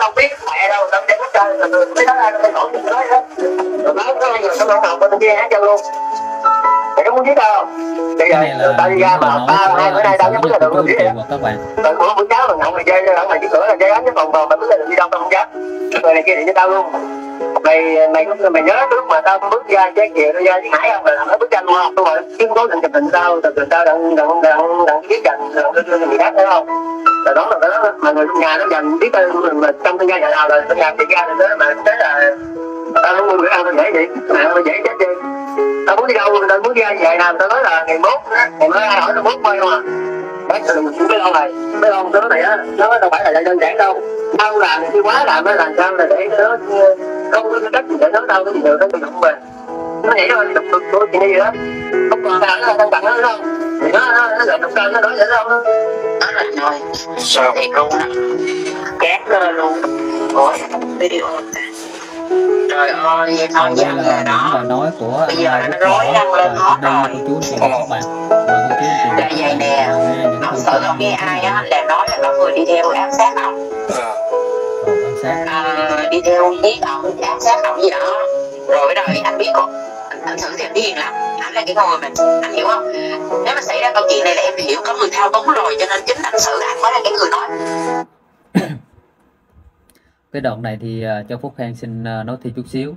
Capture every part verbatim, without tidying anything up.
nó không biết mẹ đâu, tao chơi chơi là người biết ai tao nổi nó hết. Rồi nó có hai người nó học bên kia hát cho luôn. Mày có muốn biết đâu? Bây giờ tao đi ra mà ba hai bữa nay tao nhớ biết là được gì vậy? Tại bữa bữa cháu mình ngọng mày chơi ở ngoài cái cửa là chơi đánh cái vòng vòng mày biết là được đi đâu tao không dám. Rồi này kia điện cho tao luôn. Mày mày mày nhớ lúc mà tao bước ra trái chiều tao ra Hải không, mày làm nó bức tranh hoa không rồi chứ cố định chụp hình tao, chụp hình tao đặng đặng đặng đặng biết rằng là người khác thấy không? Rồi đó là đó mà người trong nhà nó dành biết mình mà trong cái gia nhà nào rồi trong nhà thì ra được đó mà thế là tao không mua bữa ăn tao dễ vậy, mẹ tao dễ chết đi. Tao muốn đi đâu tao muốn ra về nào tao nói là ngày mốt, ngày mai ai hỏi tao mốt quay không à? Bác sử dụng cái lon này, cái lon tớ này á, nó đâu phải là đơn giản đâu. Tao làm thì quá làm nó làm sao là để nó không có cách gì để nó đâu cái gì được nó bị đụng về. Nó vậy thôi, đụng được của chị Ni vậy đó. Không còn sao nó không bằng nó đâu. Thì nó nó lại đụng sao nó nói vậy đâu. Nó là rồi, sao thì luôn á, chán cơ luôn, ôi video. Trời ơi, thôi rằng là đó. Bây giờ nó rối răng lên hết rồi. Là vậy nè, nó sợ không nghe ai á, là nói là có người đi theo ám sát ông. À, đi theo giết ông, ám sát ông gì đó. Rồi bắt đầu anh biết không? Anh thử xem điên lắm, anh là cái người mình, anh hiểu không? Nếu mà xảy ra câu chuyện này là em hiểu có người thao túng rồi, cho nên chính anh Sử anh mới là cái người nói. Cái đoạn này thì cho Phúc Khang xin nói thêm chút xíu.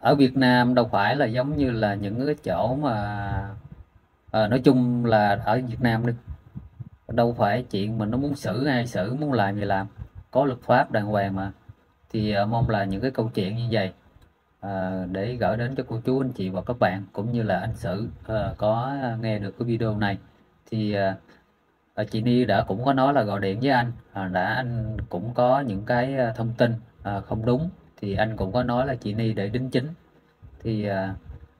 Ở Việt Nam đâu phải là giống như là những cái chỗ mà à, nói chung là ở Việt Nam đi, đâu phải chuyện mình nó muốn xử ai xử, muốn làm gì làm, có luật pháp đàng hoàng mà. Thì à, mong là những cái câu chuyện như vậy à, để gửi đến cho cô chú anh chị và các bạn cũng như là anh Sử à, có nghe được cái video này thì à, chị Ni đã cũng có nói là gọi điện với anh à, đã anh cũng có những cái thông tin à, không đúng thì anh cũng có nói là chị Ni để đính chính thì à,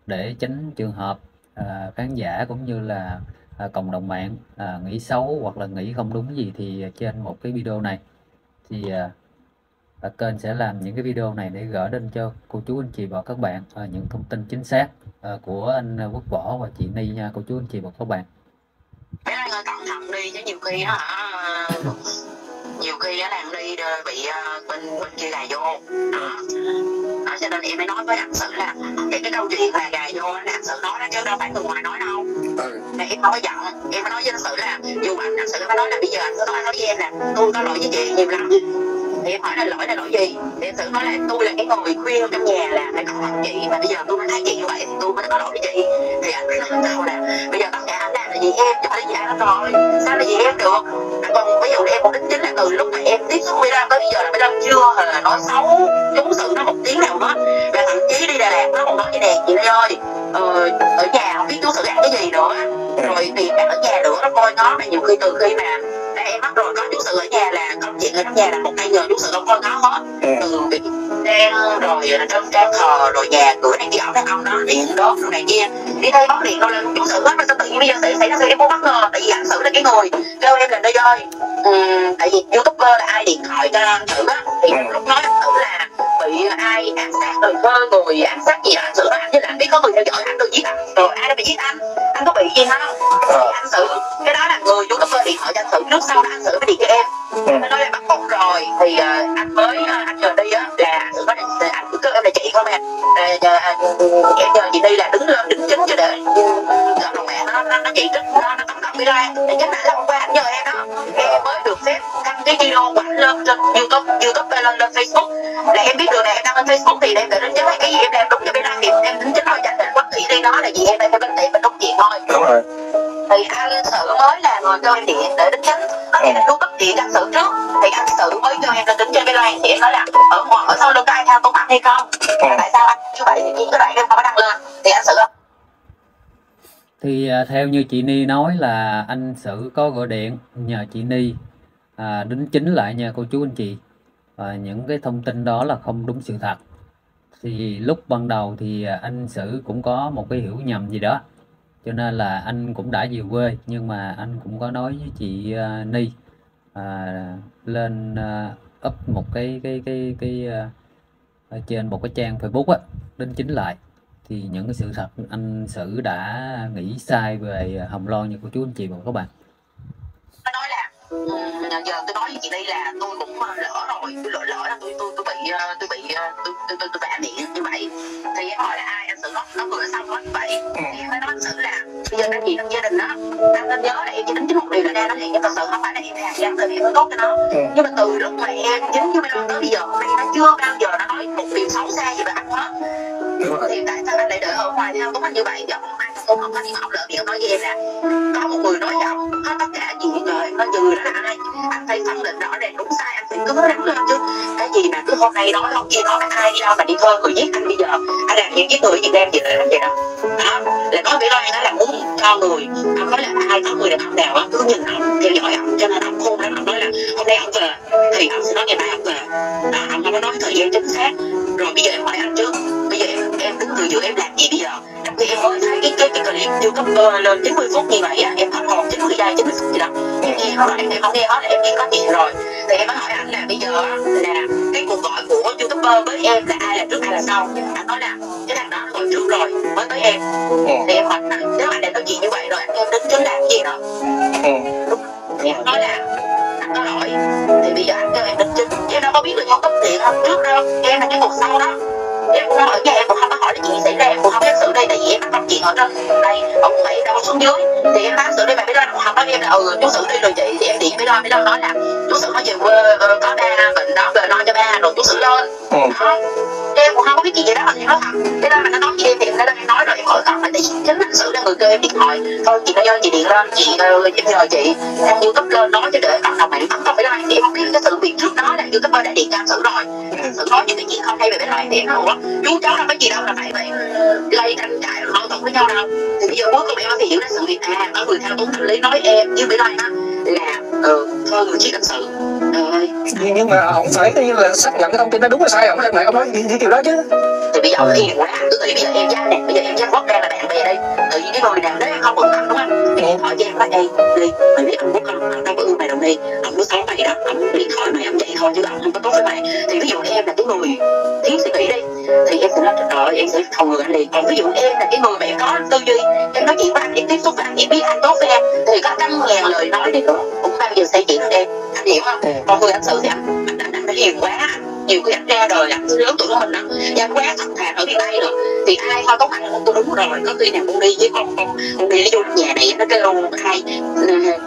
để tránh trường hợp à, khán giả cũng như là à, cộng đồng mạng à, nghĩ xấu hoặc là nghĩ không đúng gì thì trên một cái video này thì à, kênh sẽ làm những cái video này để gửi đến cho cô chú anh chị và các bạn à, những thông tin chính xác à, của anh Quốc Võ và chị Ni nha cô chú anh chị và các bạn. Cẩn thận đi chứ nhiều khi á, nhiều khi á làm đi bị bên bên kia gài vô đó, cho nên em mới nói với anh Sử là cái cái câu chuyện là gài vô là anh Sử nói đó chứ đâu phải người ngoài nói đâu. Thì em không có giận, em mới nói với anh Sử là dù anh anh Sử mới nói là bây giờ anh Sử nói nói với em là tôi có lỗi với chị nhiều lắm. Thì em hỏi là lỗi là lỗi gì? Thì anh Sử nói là tôi là cái người khuyên trong nhà là phải có chị, mà bây giờ tôi thấy chị như vậy thì tôi mới có lỗi với chị. Thì anh mới nói câu là bây giờ tất cả vì em cho thấy gì anh rồi sao là vì em được. Còn ví dụ em cũng đính chính là từ lúc mà em tiếp xúc với ra tới bây giờ là mười lăm chưa hề nói xấu chống sự nó một tiếng nào hết, và thậm chí đi Đà Lạt nó còn nói như này chị Ni ơi ờ, ở nhà không biết chú Sử ăn cái gì nữa, rồi việc ăn ở nhà nữa nó coi nó, mà nhiều khi từ khi mà em mất rồi có chú Sử ở nhà là công chuyện ở trong nhà là một tay nhờ chú Sử không coi nó hết, từ việc đang rồi trong trang thờ rồi nhà cửa này kia ổng đàn ông đó điện đốt này kia đi đây bóc điện đâu là chú Sử hết, mà sao tự nhiên bây giờ xảy xảy ra sự em cũng bất ngờ. Tại vì anh Sử là cái người kêu em là nơi ơi ừ, tại vì YouTuber là ai điện thoại cho anh Sử á thì lúc nói anh Sử là bị ai ám sát rồi vơ người ám sát gì đó anh Sử nói anh với là anh biết có người theo dõi anh tôi giết anh rồi ai đã bị giết anh anh có bị gì không thì anh Sử cái đó là người YouTuber điện thoại cho anh Sử trước sau đó anh Sử mới điện cho em. Em nói là bắt buộc rồi thì uh, anh mới uh, anh nhờ đi á là anh Sử nói là anh cứ em là chị không em à, nhờ, anh, em nhờ chị Ni là đứng lên đứng chính cho để gặp đồng mẹ nó nó chị trích nó nó tấn công đi ra để tránh lại hôm qua anh nhờ em đó em mới được phép đăng cái video của anh lên trên YouTube YouTube lên lên Facebook là em biết được là em đăng lên Facebook thì em để đến chính là cái gì em làm đúng cho bên đăng nghiệp em tính chính thôi chẳng định quách thị đi nó là gì em đang theo bên tiệm mình đúng chuyện thôi. Đúng rồi thì anh Sử mới là người cho em điện để đính chính có nghĩa là YouTube điện anh Sử trước thì anh Sử mới cho em lên đính trên cái loan thì em nói là ở ngoài ở sau lưng có ai tham công bằng hay không à, tại sao anh như vậy thì cái đoạn em không có đăng lên thì anh Sử thì theo như chị Ni nói là anh Sử có gọi điện nhờ chị Ni à, đính chính lại nha cô chú anh chị à, những cái thông tin đó là không đúng sự thật. Thì lúc ban đầu thì anh Sử cũng có một cái hiểu nhầm gì đó cho nên là anh cũng đã về quê, nhưng mà anh cũng có nói với chị uh, Ni à, lên uh, up một cái cái cái cái uh, trên một cái trang Facebook á đính chính lại thì những cái sự thật anh Sử đã nghĩ sai về Hồng Loan như của chú anh chị và các bạn. Nói là giờ tôi nói với chị Ni là tôi cũng lỡ rồi, tôi tôi bị tôi tôi tôi, tôi bị ảnh hưởng như vậy. Thì em hỏi là ai, anh Sử nó nó vừa xong hết vậy. Thì em mới nói anh Sử là bây giờ đang gì trong gia đình đó, anh nên nhớ là em chỉ tính chính một điều là ra nó hẹn em, thật sự không phải là em hàng gian từ em mới tốt cho nó. Nhưng mà từ lúc mà em chính như bên năm tới bây giờ hôm nay nó chưa bao giờ nó nói một điều xấu xa gì về anh hết. Thì tại sao anh lại đợi ở ngoài theo Tuấn Anh như vậy? Giọng anh Tuấn không có đi học lợi, vì ông nói với em là có một người nói giọng hết tất cả gì rồi, nó dừ đó là ai, anh phải phân định rõ ràng đúng sai, anh phải cứ rắn lên chứ. Cái gì mà cứ hôm nay nói hôm kia nói ai đi đâu mà đi thôi rồi giết anh bây giờ, anh làm những cái người Việt Nam gì là làm vậy đó. Đó là nói với Loan đó là muốn cho người, anh nói là ai có người đàn ông nào á cứ nhìn ông, theo dõi ông, cho nên ông khôn lắm, ông nói là hôm nay ông về thì ông sẽ nói ngày mai ông về. Đó, ông không có nói thời gian chính xác. Rồi bây giờ em hỏi anh trước, bây giờ em em đứng người giữa em làm gì bây giờ? Trong khi em mới thấy cái cái cái clip chưa cấp uh, lên chín mươi phút như vậy á, em không còn chín mươi giây chín mươi phút gì đâu. Em nghe không, em không nghe hết là em nghe có chuyện rồi. Thì em mới hỏi anh là bây giờ là cái cuộc gọi của YouTuber với em là ai là trước ai là sau? Anh nói là cái thằng đó nó gọi trước rồi mới tới em. Thì em hỏi anh, nếu anh đã có chuyện như vậy rồi anh em đến chính làm cái gì đó? Thì em nói là anh có lỗi, thì bây giờ anh kêu em đến chính. Em đâu có biết được con cấp tiền hôm trước đâu, em là cái cuộc sau đó. Em cũng ở nhà em cũng không có hỏi cái chuyện xảy ra, em cũng không biết sự đây, tại vì em không chuyện ở trên đây, ông ấy đâu có xuống dưới. Thì em báo sự đây mà biết đâu cũng không nói em là ừ chú Sử đi rồi chị. Thì em điện biết đâu biết đâu nói là chú Sử nói về quê có ba bệnh đó về lo cho ba rồi chú Sử lên. Đó em cũng không có biết chuyện gì đó, em nói thật biết đâu mà nó nói với em thì em đã đang nói rồi, em hỏi thật là tại vì chính anh Sử là người kêu em điện thoại thôi chị, nó do chị điện lên chị em nhờ chị em YouTube lên nói cho để cộng đồng mạng tấn công. Biết đâu em không biết cái sự việc trước đó là YouTuber đã điện cho anh Sử rồi, anh Sử nói những cái chuyện không hay về bên này thì em nói chú cháu đâu có gì đâu là phải phải gây tranh cãi rồi mâu thuẫn với nhau đâu. Thì bây giờ cuối cùng em mới hiểu ra sự việc à, có người theo Tuấn Thành Lý nói em như Mỹ Loan á là ừ thôi người chỉ cần sự rồi. Nhưng mà ông phải như là xác nhận cái thông tin đó đúng hay sai, ông lại ông nói những điều đó chứ. Thì bây giờ ông yên quá, cứ tự bây giờ em ra nè, bây giờ em ra quốc ra là bạn bè đây, tự nhiên cái người nào đấy không ưng anh đúng không? Thì em hỏi cho em nói đây đi, mình biết ông quốc không, ông đâu có ưng mày đâu đi, ông muốn xấu mày đó, ông điện thoại mày ông chạy thôi chứ ông không có tốt với mày. Thì ví dụ em là cái người thiếu suy nghĩ đi, thì em sẽ nói rồi em sẽ thầu người anh liền. Còn ví dụ em là cái người mà em có tư duy, em nói chuyện với anh, em tiếp xúc với anh, em biết anh tốt với em thì có trăm ngàn lời nói đi nữa cũng bao giờ sẽ chỉ được em, anh hiểu không? Còn người anh Sử thì anh anh anh hiền quá, nhiều khi anh ra đời anh lớn tuổi của mình đó, anh quá thật thà ở bên đây rồi thì ai thôi tốt anh tôi đúng rồi. Có khi nào con đi với con con con đi vô nhà này nó kêu ai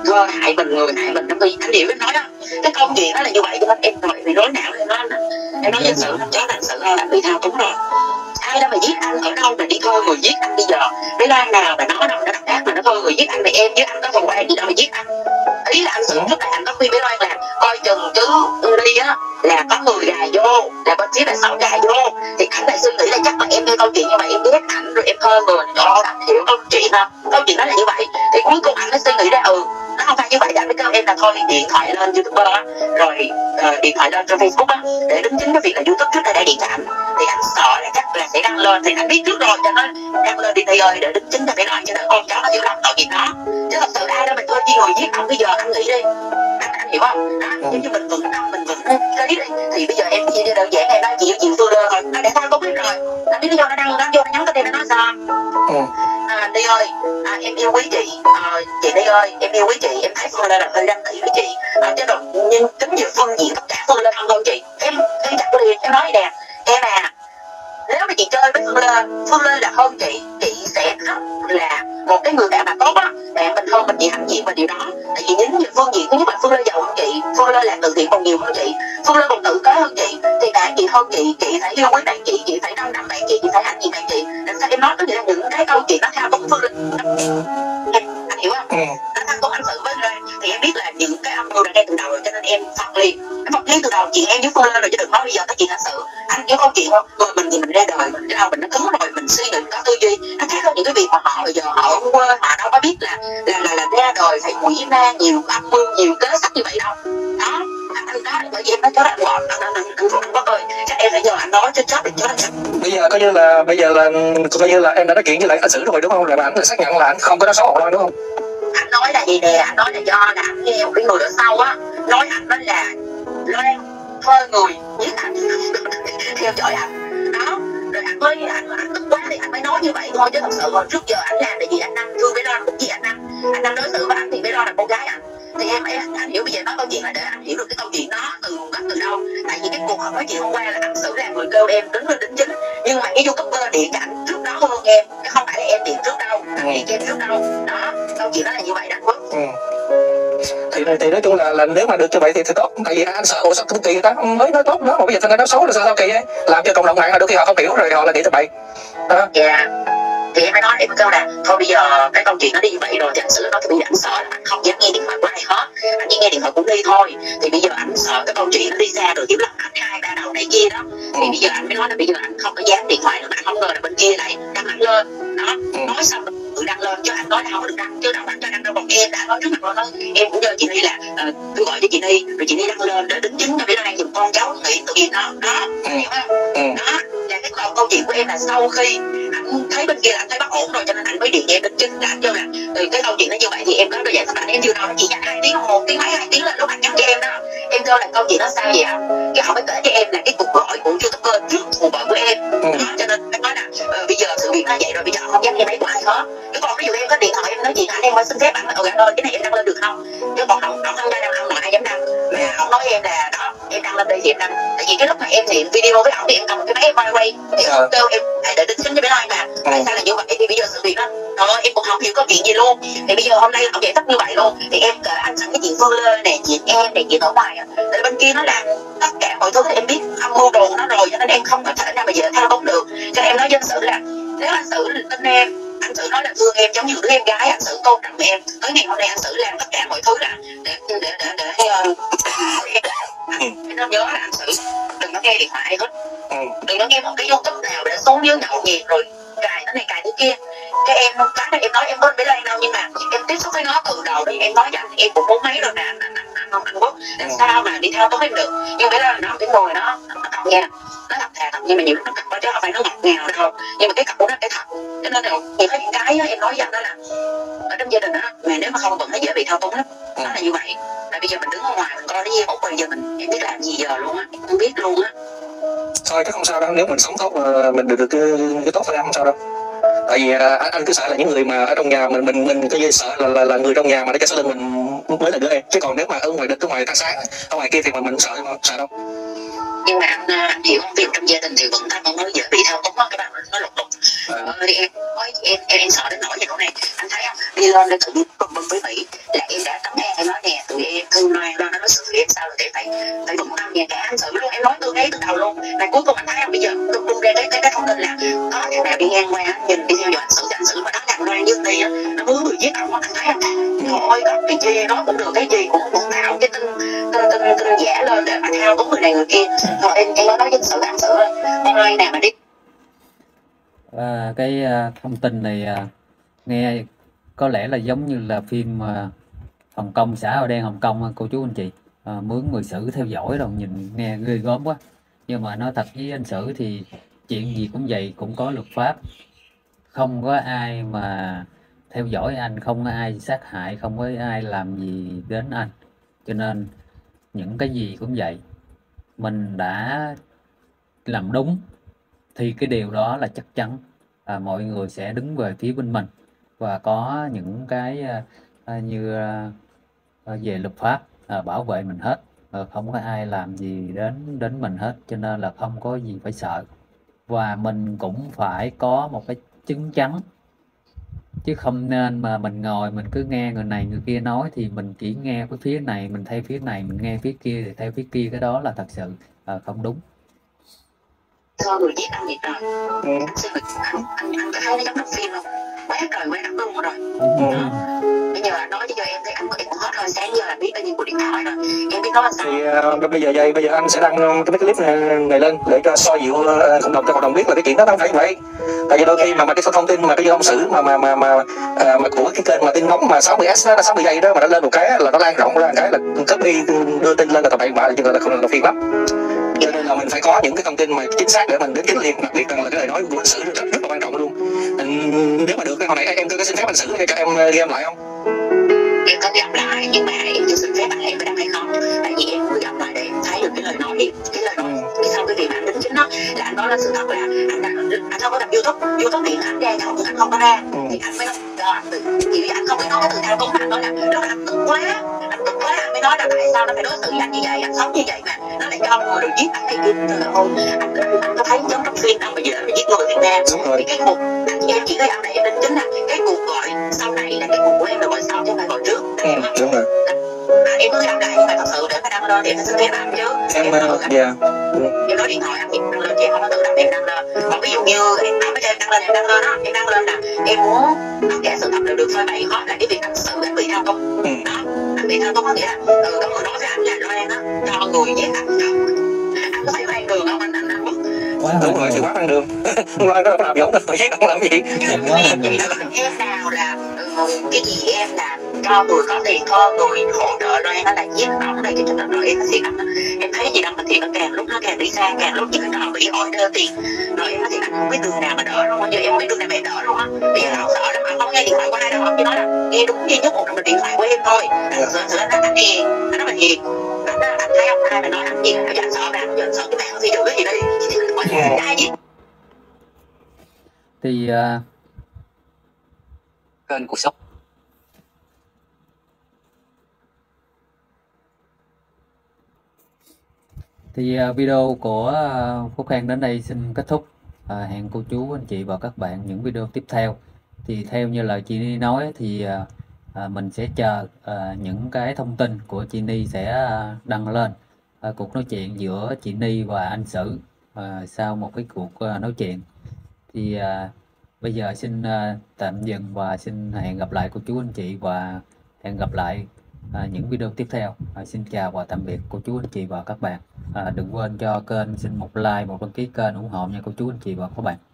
thơ hại mình, người hại mình trong khi anh hiểu em nói đó, cái công chuyện đó là như vậy. Cho nên em nói bị rối não lên đó, em nói với Sử nó cháu thật sự là bị thao túng rồi. Ai đâu mà giết anh, ở đâu mà đi thôi người giết anh bây giờ? Với Loan nào mà nó đâu nó đắc ác mà nó thôi người giết anh, mà em với anh có thằng quan gì đâu mà giết anh. Ý là anh Sử trước đây anh có khuyên với Loan là coi chừng chứ đi á là có người gà vô, là con chí là sáu gà vô. Thì anh lại suy nghĩ là chắc là em nghe câu chuyện như vậy em ghét ảnh rồi em hơn người cho anh, hiểu câu chuyện không? Câu chuyện đó là như vậy. Thì cuối cùng anh mới suy nghĩ ra ừ nó không phải như vậy, anh mới kêu em là thôi điện thoại lên YouTuber á, rồi uh, điện thoại lên trên Facebook á, để đính chính cái việc là YouTube trước đây đã điện cho anh. Thì anh sợ là chắc là sẽ đăng lên, thì anh biết trước rồi cho nó đăng lên đi thầy ơi, để đính chính là phải nói cho nó con cháu nó hiểu lầm tội gì đó. Chứ thật sự ai đâu mà thôi đi ngồi giết ông bây giờ, anh nghĩ đi anh, anh hiểu không? Đó, nếu như mình vẫn tâm mình vẫn cái đi thì bây giờ em chỉ đơn giản em nói chuyện chuyện tôi đơn rồi, nó để thôi có biết rồi, anh biết lý do nó đăng nó vô nó nhắn cái tên nó nói sao? Ừ. À, Ni ơi, à, em yêu quý chị, à, chị Ni ơi, em yêu quý chị, em thấy Phương Lê là hơi đăng ký với chị, à, chứ đột nhiên tính nhiều phương diện tất cả Phương Lê thân hơn chị, em em chặt liền, em nói nè, em à, nếu mà chị chơi với Phương Lê, Phương Lê là hơn chị, chị sẽ khóc là một cái người bạn mà tốt á, bạn mình hơn mình chị hạnh diện và điều đó, tại vì những phương diện thứ nhất là Phương Lê giàu hơn chị, Phương Lê làm từ thiện còn nhiều hơn chị, Phương Lê còn tự kế hơn chị, thì bạn chị hơn chị, chị phải yêu quý bạn chị, chị phải đâm đậm bạn chị, chị phải hạnh diện bạn chị. Sao em nói có nghĩa là những cái câu chuyện nó theo đúng Phương Lê, anh hiểu không? Nó thao túng anh Sử với Loan thì em biết là những cái âm mưu đã ngay từ đầu rồi, cho nên em phật liền, em phật liền từ đầu chuyện em với Phương Lê rồi, chứ đừng nói bây giờ tới chuyện anh Sử. Anh hiểu câu chuyện không? Người mình thì mình ra đời mình lao mình nó cứng rồi, mình suy nghĩ có tư duy nó khác hơn những cái việc mà họ bây giờ họ ở quê họ đâu có biết là là là, là ra đời phải quỷ ma nhiều âm mưu nhiều kế sách như vậy đâu. Đó anh đó bởi vì em nói cháu đã gọn anh anh anh anh bác ơi chắc em phải nhờ anh nói cho cháu được cháu bây giờ coi như là bây giờ là coi như là em đã nói chuyện với lại anh Sử rồi đúng không, là mà anh xác nhận là anh không có nói xấu Hồng Loan đúng không? Anh nói là gì nè, anh nói là do là anh nghe một cái người ở sau á nói anh đó là Loan thuê người giết anh theo dõi anh đó, rồi anh mới anh, anh tức quá thì anh mới nói như vậy thôi, chứ thật sự hồi trước giờ anh làm là gì anh Nam thương với Loan cũng gì anh Nam anh Nam đối xử với anh thì với Loan là con gái anh. Thì em, em anh hiểu bây giờ nói câu chuyện là để anh hiểu được cái câu chuyện đó từ gốc từ đâu, tại vì cái cái cuộc hỏi chị hôm qua là anh Sử là người kêu em đứng lên đính chính, nhưng mà cái YouTuber điện cho anh trước đó hơn em, chứ không phải là em điện trước đâu, điện cho em trước đâu đó. Câu chuyện đó là như vậy đó. Ừ. Thì, thì nói chung là, là nếu mà được như vậy thì, thì tốt. Tại vì anh Sợ ủa sao kỳ người ta mới nói tốt đó mà bây giờ ta nói xấu là sao, sao kỳ ấy. Làm cho cộng đồng mạng là đôi khi họ không hiểu rồi họ lại nghĩ như vậy. Dạ. Thì em phải nói em kêu là thôi bây giờ cái câu chuyện nó đi vậy rồi thì anh Sử nói thì bây giờ anh sợ là anh không dám nghe điện thoại của ai hết, anh chỉ nghe điện thoại của Ni thôi. Thì bây giờ anh sợ cái câu chuyện nó đi ra rồi kiếm lắm anh hai ba đầu này kia đó. Thì bây giờ anh mới nói là bây giờ anh không có dám điện thoại nữa, mà anh không ngờ là bên kia lại đăng ảnh lên đó. Nói xong rồi tự đăng lên, chứ anh nói là không được đăng, chứ đâu anh cho đăng đâu, bọn em đã nói trước mặt rồi. Em cũng nhờ chị Ni là uh, tôi gọi cho chị Ni rồi chị Ni đăng lên để đính chính cho bữa nay giùm con cháu nghĩ tụi em nó đó, hiểu không? Đó là cái câu chuyện của em là sau khi anh thấy bên kia là anh thấy bất ổn rồi cho nên anh mới điện em đính chính, là anh kêu là từ cái câu chuyện nó như vậy thì em nói giải thích lại em chưa đâu, chị nhắn hai tiếng một tiếng mấy hai tiếng là lúc anh nhắn cho em đó. Em kêu là câu chuyện nó sao vậy ạ? Cái họ mới kể cho em là cái cuộc gọi của YouTuber trước cuộc gọi của em. Đó, cho nên anh nói là uh, bây giờ sự việc nó vậy rồi bây giờ không dám nghe máy của ai hết. Cái con ví dụ em có điện thoại em nói chuyện anh em mới xin phép anh ở gần ơi cái này em đăng lên được không? Chứ còn không không đăng ra đâu không ai dám đăng. Mà ông nói em là đó em đăng lên đây thì em đăng. Tại vì cái lúc mà em thì video với ổng thì em cầm cái máy em quay quay thì ông kêu em để đính chính cho bé Loan mà. Tại sao là như vậy? Thì bây giờ sự việc đó rồi em cũng không hiểu có chuyện gì luôn. Thì bây giờ hôm nay ông giải thích như vậy luôn. Thì em kể anh sẵn cái chuyện Phương Lê này, chuyện em này, chuyện ở ngoài á. Tại bên kia nó làm tất cả mọi thứ em biết âm mưu đồ nó rồi cho nên em không có thể nào mà giờ thao bóng được. Cho em nói dân sự là nếu anh Sử tin em, anh Sử nói là thương em giống như đứa em gái, anh Sử tôn trọng em. Tới ngày hôm nay anh Sử làm tất cả mọi thứ là để để để để, để, để, để. Anh nên nhớ là anh Sử đừng có nghe điện thoại hết, đừng có nghe một cái YouTube nào để xuống dưới nhậu nhiệt rồi cài cái này cài cái kia. Cái em cái này em nói em có biết đây đâu, nhưng mà em tiếp xúc với nó từ đầu đi, em nói rằng em cũng muốn mấy rồi nè anh anh anh Hồng Quốc làm sao mà đi theo tốt em được. Nhưng cái đó nó cái mồi nó nó cọc nha, nó thật thà thật, nhưng mà nhiều nó cọc đó chứ không phải nó ngọt ngào đâu, nhưng mà cái cọc của nó cái thật. Cho nên là nhiều cái những cái em nói rằng đó là ở trong gia đình đó mà nếu mà không vẫn nó dễ bị thao túng lắm, nó là như vậy. Là bây giờ mình đứng ở ngoài mình coi nó như một bây giờ mình em biết làm gì giờ luôn á, em biết luôn á. Thôi chứ không sao đâu, nếu mình sống tốt mà mình được được cái, cái tốt thì em không sao đâu. Tại vì à, anh cứ sợ là những người mà ở trong nhà mình mình mình cái gì sợ là, là là người trong nhà mà để cho lên mình mới là đứa em, chứ còn nếu mà ở ngoài địch ở ngoài ta sáng ở ngoài kia thì mình mình sợ mà sợ đâu. Nhưng mà anh, anh hiểu không, việc trong gia đình thì vẫn ta còn nói dễ bị thao túng á, các bạn nó lục đục thì em nói em em em sợ đến nỗi như thế này. Anh thấy không, đi lên để tự biết bực bực với Mỹ là em đã tấm em nói nè tụi em thương Loan, Loan nó xử em sao rồi để phải phải bụng tâm nhà cả anh Sử luôn, em nói từ ngay từ đầu luôn. Mà cuối cùng anh thấy không, bây giờ tôi tung ra cái cái cái thông tin là có thằng nào đi ngang qua nhìn đi theo dõi anh Sử thì anh Sử mà đánh thằng Loan như này á, nó muốn người giết ông. Anh thấy không, thôi có cái gì đó cũng được, cái gì cũng cũng tạo cái tin tin tin tin giả lên để mà thao túng người này người kia. Thôi em em nói nói với Sử, anh Sử ơi con ai nào mà đi. À, cái uh, thông tin này uh, nghe có lẽ là giống như là phim uh, Hồng Kông, xã hội đen Hồng Kông, cô chú anh chị uh, mướn người xử theo dõi rồi, nhìn nghe ghê gớm quá. Nhưng mà nói thật với anh Sử thì chuyện gì cũng vậy, cũng có luật pháp, không có ai mà theo dõi anh, không có ai sát hại, không có ai làm gì đến anh. Cho nên những cái gì cũng vậy, mình đã làm đúng thì cái điều đó là chắc chắn à, mọi người sẽ đứng về phía bên mình. Và có những cái à, như à, về luật pháp à, bảo vệ mình hết à, không có ai làm gì đến đến mình hết, cho nên là không có gì phải sợ. Và mình cũng phải có một cái chứng chắn, chứ không nên mà mình ngồi mình cứ nghe người này người kia nói thì mình chỉ nghe cái phía này mình theo phía này, mình nghe phía kia thì theo phía kia, cái đó là thật sự à, không đúng. Thôi người giết anh Việt rồi, anh Sư Việt, anh, anh, anh có thấy nó giống trong phim không? Quá trời quá đất luôn rồi. Bây giờ nói cho em thấy anh em cũng hết rồi, sáng giờ là biết bao nhiêu cuộc điện thoại rồi, em biết nói là sao? Thì uh, bây giờ vậy, bây giờ anh sẽ đăng cái clip này lên để cho soi dịu uh, cộng đồng, cho cộng đồng biết là cái chuyện đó nó không phải vậy. Tại vì đôi khi mà, mà cái thông tin mà cái Hồng Sử mà mà mà mà, uh, mà của cái kênh mà tin nóng mà sáu mươi S nó sáu mươi giây đó mà nó lên một cái là nó lan rộng ra cái là copy đưa tin lên là tầm bậy bạ, nhưng là không là phiền lắm. Cho nên là mình phải có những cái thông tin mà chính xác để mình đến chính liền, đặc biệt rằng là cái lời nói của anh Sử rất, rất là quan trọng luôn. Mình, nếu mà được hồi nãy em cứ có xin phép anh Sử cho em ghi âm lại không? Em có ghi âm lại nhưng mà em chưa xin phép anh em có đăng hay không? Tại vì em cứ ghi âm lại để em thấy được cái lời nói, cái lời nói sau cái việc anh đính chính nó là anh nói là sự thật là anh đã anh không có làm YouTube, YouTube điện ảnh ra không, anh không có ra thì anh mới nói anh tự, vì anh không có nói cái từ thao túng mà anh nói là rất là anh tức quá, anh tức quá. đó là mới nói là tại sao nó phải đối xử với anh như vậy, anh sống như vậy mà nó lại cho người được giết anh này kia. Tức là hôm anh có thấy giống trong phim anh bây giờ giết người Việt Nam thì cái cuộc anh em chỉ cái anh này nên chính là cái cuộc gọi sau này là cái cuộc của em là gọi sau chứ không phải gọi trước. Ừ, đúng rồi. À, em cứ đăng lại nhưng mà thật sự để phải đăng lên thì em sẽ thấy làm chứ em nói được dạ em nói điện thoại anh em đăng lên chứ em không có tự đăng em đăng lên. Còn ví dụ như em nói cho em đăng lên em đăng lên đó em đăng lên là em muốn kể sự thật được phơi bày hết là cái việc thật sự anh bị thao túng đó, anh bị thao túng có nghĩa là ừ, có người nói với anh là Loan á cho người giết anh anh có thấy Loan đường không anh anh mất đúng rồi sự quá ăn đường Loan có làm gì không tự giết không làm gì em nào là cái gì em làm cho người có tiền hơn người hỗ trợ Loan nó là giết ổng này cái cho nên em thiệt anh em thấy gì đâu mà thiệt anh càng lúc nó càng đi xa càng lúc những cái trò bị hỏi đơ tiền rồi em nói thiệt anh không biết đường nào mà đỡ đâu bây giờ em không biết đường nào mà đỡ đâu á bây giờ ổng sợ lắm ổng không nghe điện thoại của ai đâu ổng chỉ nói là nghe đúng duy nhất một mình điện thoại của em thôi rồi rồi anh anh hiền anh nói là hiền anh nói anh thấy ông ai mà nói anh hiền anh chẳng sợ bạn giờ sợ cái bạn thì được cái gì đây mọi người ai vậy thì kênh cuộc sống thì video của Phúc Khang đến đây xin kết thúc. À, hẹn cô chú anh chị và các bạn những video tiếp theo. Thì theo như lời chị Ni nói thì à, mình sẽ chờ à, những cái thông tin của chị Ni sẽ đăng lên à, cuộc nói chuyện giữa chị Ni và anh Sử à, sau một cái cuộc à, nói chuyện. Thì à, bây giờ xin à, tạm dừng và xin hẹn gặp lại cô chú anh chị và hẹn gặp lại à, những video tiếp theo. À, xin chào và tạm biệt cô chú anh chị và các bạn. À, đừng quên cho kênh xin một like, một đăng ký kênh ủng hộ nha cô chú anh chị và các bạn.